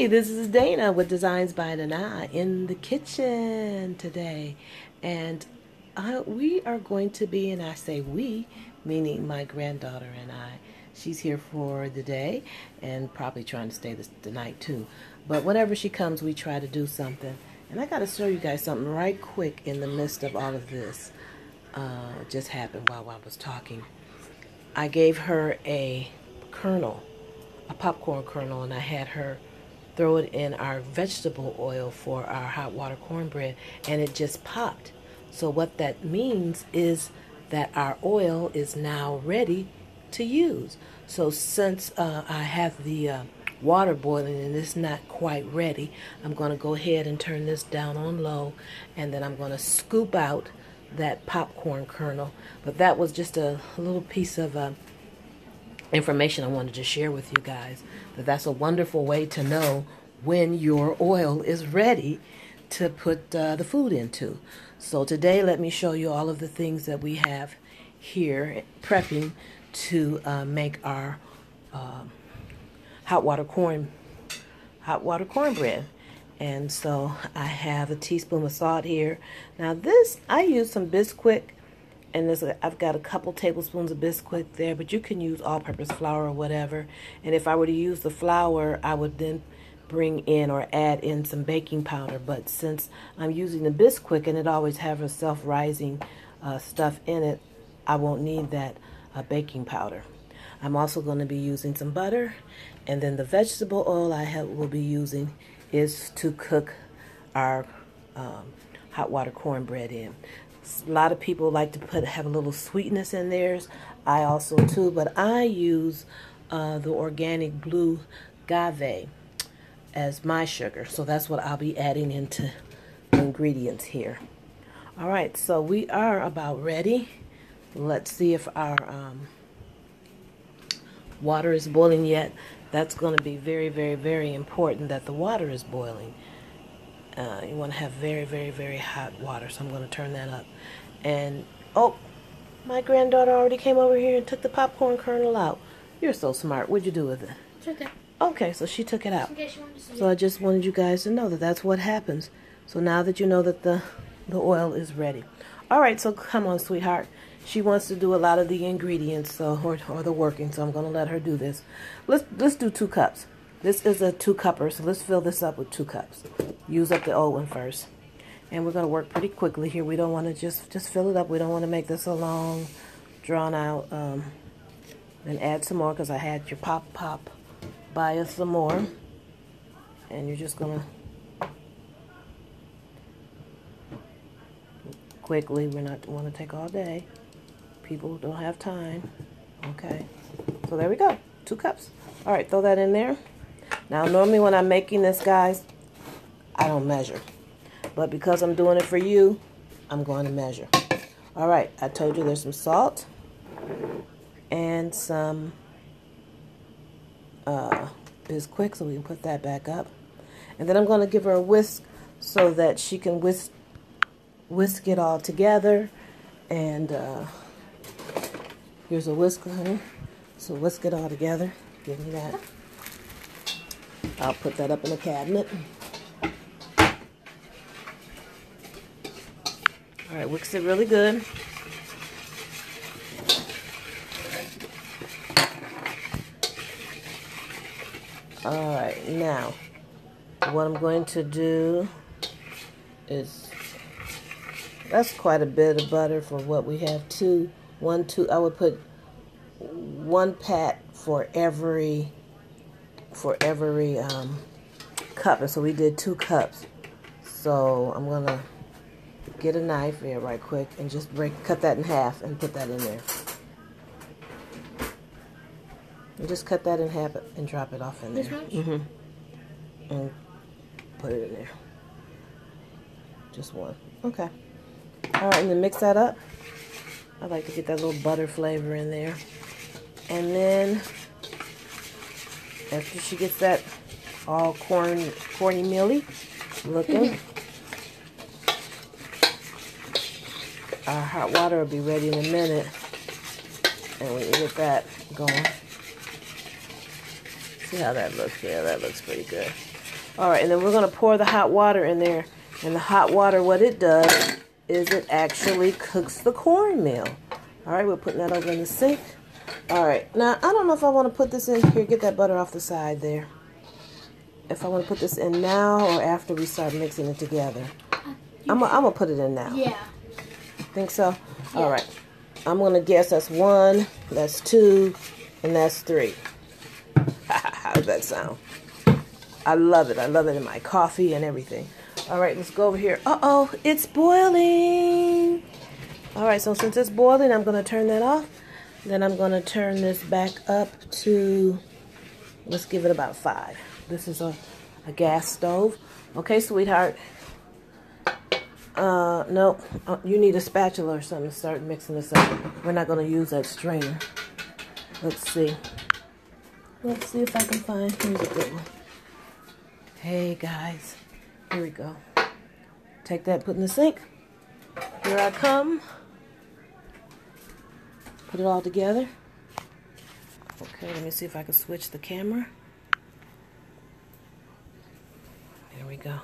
Hi, this is Dana with Designs by Dana in the kitchen today, and we are going to be, and I say we, meaning my granddaughter and I. She's here for the day and probably trying to stay the night too. But whenever she comes, we try to do something. And I got to show you guys something right quick in the midst of all of this. Just happened while I was talking. I gave her a kernel, a popcorn kernel, and I had her throw it in our vegetable oil for our hot water cornbread, and it just popped. So what that means is that our oil is now ready to use. So since I have the water boiling and it's not quite ready, I'm going to go ahead and turn this down on low, and then I'm going to scoop out that popcorn kernel. But that was just a little piece of information I wanted to share with you guys. That's a wonderful way to know when your oil is ready to put the food into. So today, let me show you all of the things that we have here prepping to make our hot water cornbread. And so I have a teaspoon of salt here. Now this, I use some Bisquick, and I've got a couple tablespoons of Bisquick there, but you can use all-purpose flour or whatever. And if I were to use the flour, I would then bring in or add in some baking powder. But since I'm using the Bisquick and it always has a self-rising stuff in it, I won't need that baking powder. I'm also going to be using some butter, and then the vegetable oil will be using is to cook our hot water cornbread in. A lot of people like to have a little sweetness in theirs. I also too, but I use the organic blue agave as my sugar. So that's what I'll be adding into the ingredients here. All right, so we are about ready. Let's see if our water is boiling yet. That's going to be very, very, very important that the water is boiling. You want to have very, very, very hot water, so I'm going to turn that up. And, oh, my granddaughter already came over here and took the popcorn kernel out. You're so smart. What'd you do with it? It's okay. Okay, so she took it out. Okay, she wanted to see it. So I just wanted you guys to know that that's what happens. So now that you know that the oil is ready. All right, so come on, sweetheart. She wants to do a lot of the ingredients, so, or the working, so I'm going to let her do this. Let's do 2 cups. This is a 2-cupper, so let's fill this up with 2 cups. Use up the old one first. And we're going to work pretty quickly here. We don't want to just fill it up. We don't want to make this a long, drawn out. And add some more, because I had your pop. Buy us some more. And you're just going to quickly. We're not want to take all day. People don't have time. Okay. So there we go. 2 cups. All right, throw that in there. Now, normally when I'm making this, guys, I don't measure. But because I'm doing it for you, I'm going to measure. All right, I told you there's some salt and some Bisquick, so we can put that back up. And then I'm going to give her a whisk so that she can whisk it all together. And here's a whisk, honey. So whisk it all together. Give me that. I'll put that up in the cabinet. All right, whisk it really good. All right, now what I'm going to do is, that's quite a bit of butter for what we have. I would put 1 pat for every cup, and so we did 2 cups. So I'm gonna get a knife here right quick and just cut that in half and put that in there. And just cut that in half and drop it off in there. This much? Mm-hmm. And put it in there. Just 1. Okay. All right, and then mix that up. I like to get that little butter flavor in there. And then after she gets that all corny milly looking, our hot water will be ready in a minute, and we get that going. See how that looks? Yeah, that looks pretty good. All right, and then we're going to pour the hot water in there. And the hot water, what it does is it actually cooks the cornmeal. All right, we're putting that over in the sink. All right, now I don't know if I want to put this in here. Get that butter off the side there. If I want to put this in now or after we start mixing it together. I'm going to put it in now. Yeah. Think so? Yeah. All right. I'm going to guess that's 1, that's 2, and that's 3. How does that sound? I love it. I love it in my coffee and everything. All right, let's go over here. Uh-oh, it's boiling. All right, so since it's boiling, I'm going to turn that off. Then I'm going to turn this back up to, let's give it about 5. This is a gas stove. Okay, sweetheart. No, you need a spatula or something to start mixing this up. We're not going to use that strainer. Let's see. Let's see if I can find, here's a good one. Hey guys, here we go. Take that, put in the sink. Here I come. Put it all together. Okay, let me see if I can switch the camera. There we go.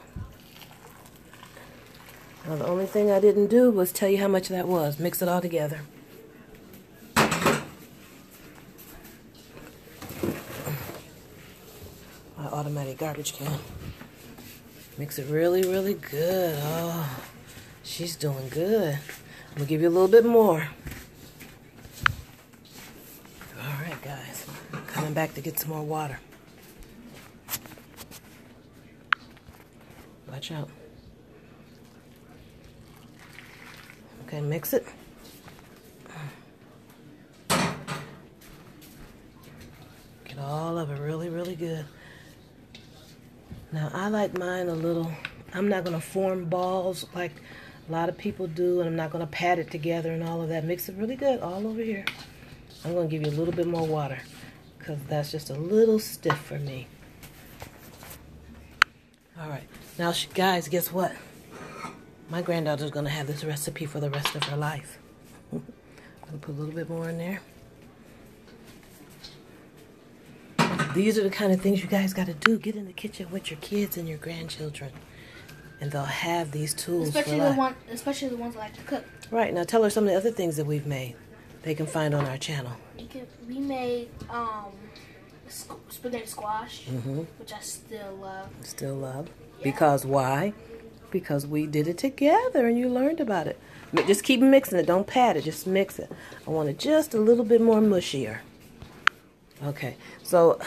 Now, the only thing I didn't do was tell you how much that was. Mix it all together. My automatic garbage can. Mix it really, really good. Oh, she's doing good. I'm going to give you a little bit more. All right, guys. Coming back to get some more water. Watch out. Okay, mix it. Get all of it really, really good. Now, I like mine a little, I'm not going to form balls like a lot of people do, and I'm not going to pat it together and all of that. Mix it really good all over here. I'm going to give you a little bit more water because that's just a little stiff for me. All right. Now, guys, guess what? My granddaughter's going to have this recipe for the rest of her life. I'm going to put a little bit more in there. These are the kind of things you guys got to do. Get in the kitchen with your kids and your grandchildren. And they'll have these tools especially the ones that like to cook. Right. Now, tell her some of the other things that we've made. They can find on our channel. We made spaghetti squash, which I still love. Still love. Yeah. Because why? Because we did it together and you learned about it. Just keep mixing it. Don't pat it. Just mix it. I want it just a little bit more mushier. Okay. So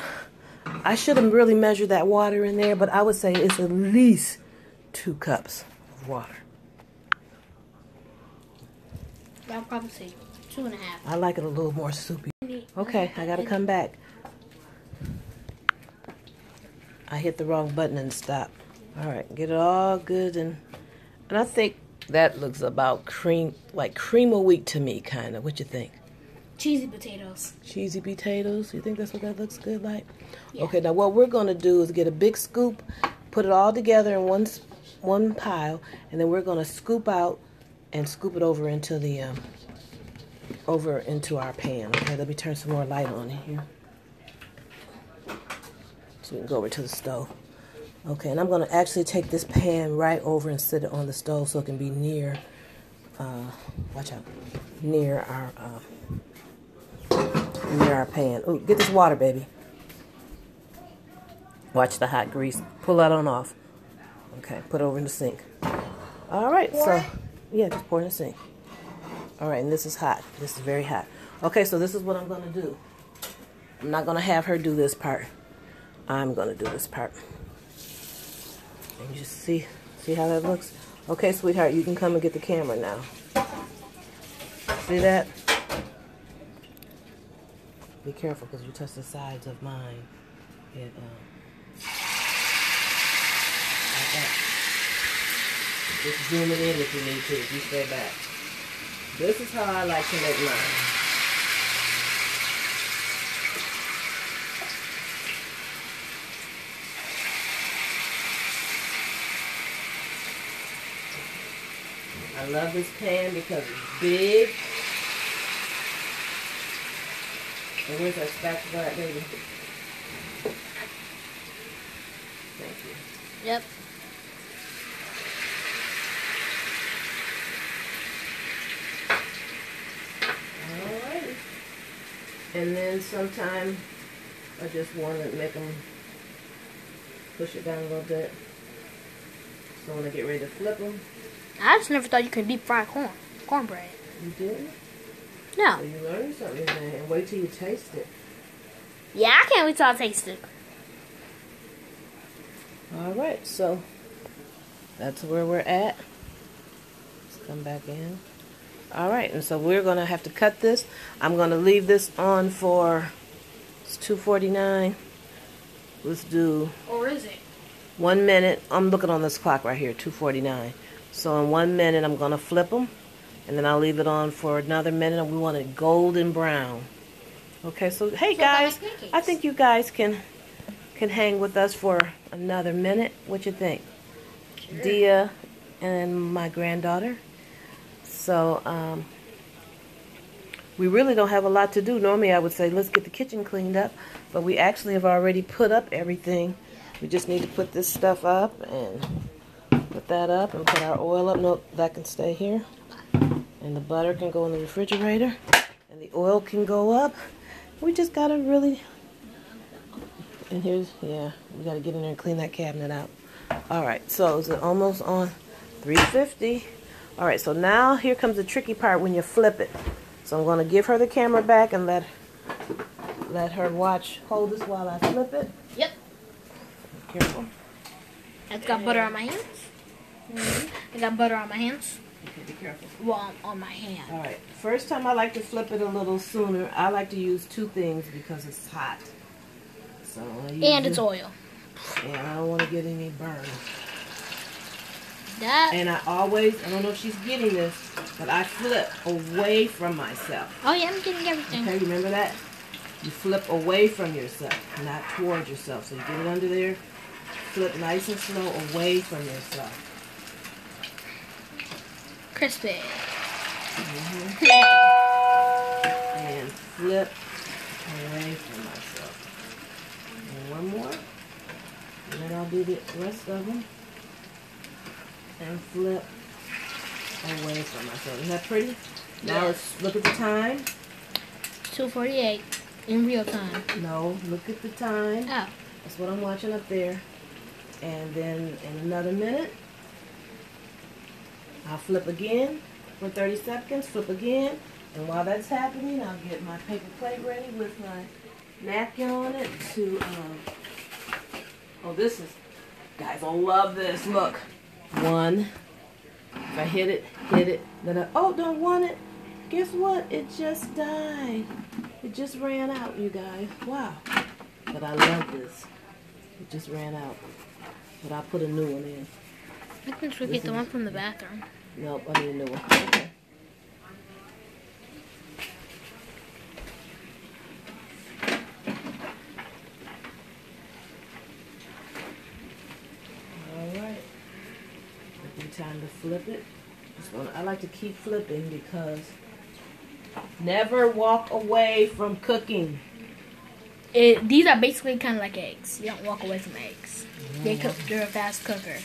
I should have really measured that water in there, but I would say it's at least 2 cups of water. I'll probably say 2 1/2. I like it a little more soupy. Okay. I got to come back. I hit the wrong button and stopped. All right, get it all good, and I think that looks about cream, like cream-a-week to me, kind of. What you think? Cheesy potatoes. Cheesy potatoes. You think that's what that looks good like? Yeah. Okay, now what we're going to do is get a big scoop, put it all together in one pile, and then we're going to scoop out and scoop it over into the over into our pan. Okay, let me turn some more light on in here so we can go over to the stove. Okay, and I'm going to actually take this pan right over and sit it on the stove so it can be near, watch out, near our pan. Ooh, get this water, baby. Watch the hot grease. Pull that on off. Okay, put it over in the sink. All right, so, yeah, just pour it in the sink. All right, and this is hot. This is very hot. Okay, so this is what I'm going to do. I'm not going to have her do this part. I'm going to do this part. And you just see how that looks? Okay, sweetheart, you can come and get the camera now. See that? Be careful because you touch the sides of mine. It, like that. Just zoom it in if you need to, if you stay back. This is how I like to make mine. I love this pan because it's big. And where's our spatula at, baby? Thank you. Yep. All right. And then sometime I just want to make them push it down a little bit. So when I get ready to flip them. I just never thought you could deep fry cornbread. You did? No. So you learned something, man. And wait till you taste it. Yeah, I can't wait till I taste it. Alright, so that's where we're at. Let's come back in. Alright, and so we're going to have to cut this. I'm going to leave this on for, it's 2:49. Let's do... Or is it? 1 minute. I'm looking on this clock right here, 2:49. So in 1 minute, I'm going to flip them. And then I'll leave it on for another minute. And we want it golden brown. Okay, so hey guys, I think you guys can hang with us for another minute. What you think? Sure. Dia and my granddaughter. So we really don't have a lot to do. Normally I would say let's get the kitchen cleaned up, but we actually have already put up everything. We just need to put this stuff up and put that up and put our oil up. Nope, that can stay here. And the butter can go in the refrigerator. And the oil can go up. We just gotta really... And here's, yeah, we gotta get in there and clean that cabinet out. Alright, so it's almost on 350. Alright, so now here comes the tricky part when you flip it. So I'm gonna give her the camera back and let her watch. Hold this while I flip it. Yep. Careful. I've got butter on my hands. Mm-hmm. I got butter on my hands. Okay, be careful. Well, on my hand. All right. First time I like to flip it a little sooner. I like to use two things because it's hot. So and it's oil. Yeah, I don't want to get any burn. That. And I always, I don't know if she's getting this, but I flip away from myself. Oh yeah, I'm getting everything. Okay, remember that? You flip away from yourself, not towards yourself. So you get it under there. Flip nice and slow away from yourself. Crispy. Mm-hmm. And flip away from myself. And one more. And then I'll do the rest of them. And flip away from myself. Isn't that pretty? Yeah. Now let's look at the time. 2:48 in real time. No, look at the time. Oh. That's what I'm watching up there. And then in another minute. I'll flip again for 30 seconds, flip again, and while that's happening, I'll get my paper plate ready with my napkin on it to, oh, this is, guys, I love this, look. One, if I hit it, then I, oh, don't want it. Guess what? It just died. It just ran out, you guys. Wow. But I love this. It just ran out, but I'll put a new one in. I think we should get the one from the bathroom. Nope, I need a new one. Okay. Alright. It'll be time to flip it. I like to keep flipping because never walk away from cooking. These are basically kind of like eggs. You don't walk away from eggs. Mm. They're a fast cooker.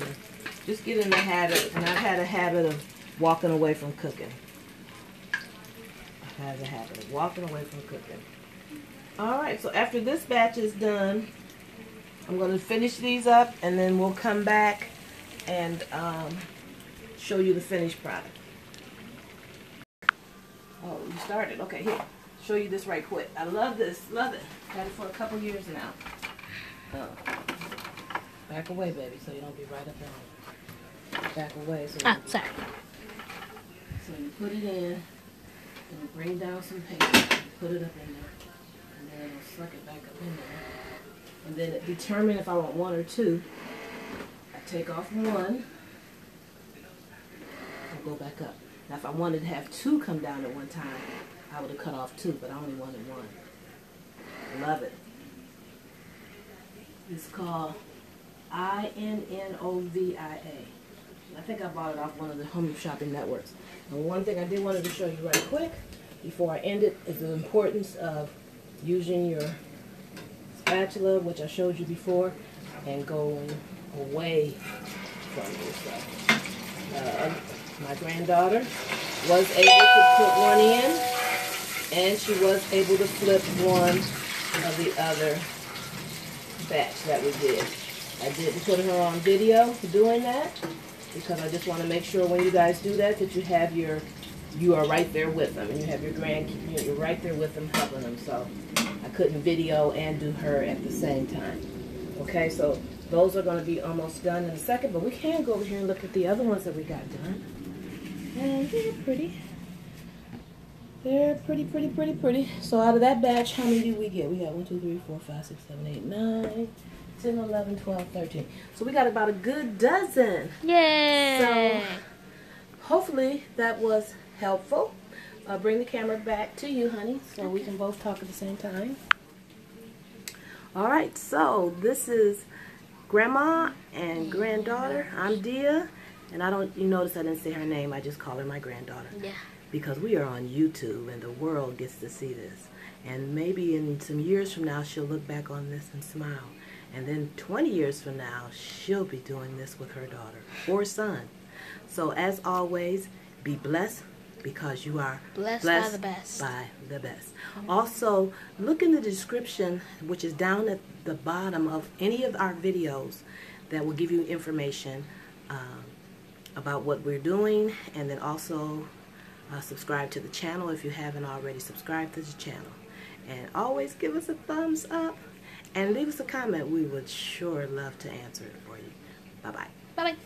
Yeah. Just get in the habit, and I've had a habit of walking away from cooking. I've had a habit of walking away from cooking. Alright, so after this batch is done, I'm going to finish these up, and then we'll come back and show you the finished product. Oh, you started. Okay, here. Show you this right quick. I love this. Love it. Had it for a couple years now. Oh. Back away, baby, so you don't be right up on it. Back away. So oh, sorry. So you put it in, and bring down some paper, put it up in there, and then it'll suck it back up in there. And then it determine if I want one or two. I take off one, and go back up. Now, if I wanted to have two come down at one time, I would have cut off two, but I only wanted one. I love it. It's called... INNOVIA. I think I bought it off one of the home shopping networks. And one thing I did wanted to show you right quick before I end it is the importance of using your spatula, which I showed you before, and going away from this stuff. My granddaughter was able to put one in, and she was able to flip one of the other batch that we did. I didn't put her on video doing that because I just want to make sure when you guys do that that you have your, you are right there with them, and you have your grandkids, you're right there with them helping them. So I couldn't video and do her at the same time. Okay, so those are going to be almost done in a second, but we can go over here and look at the other ones that we got done. And they're pretty. They're pretty. So out of that batch, how many did we get? We got 1, 2, 3, 4, 5, 6, 7, 8, 9, 10, 11, 12, 13. So we got about a good dozen. Yay! So hopefully that was helpful. Bring the camera back to you, honey, so we can both talk at the same time. All right, so this is Grandma and granddaughter. I'm Dia, and I don't, you notice I didn't say her name. I just call her my granddaughter. Yeah. Because we are on YouTube, and the world gets to see this. And maybe in some years from now, she'll look back on this and smile. And then 20 years from now, she'll be doing this with her daughter or son. So as always, be blessed, because you are blessed by the best. Mm-hmm. Also, look in the description, which is down at the bottom of any of our videos, that will give you information about what we're doing. And then also subscribe to the channel if you haven't already subscribed to the channel. And always give us a thumbs up and leave us a comment. We would sure love to answer it for you. Bye-bye. Bye-bye.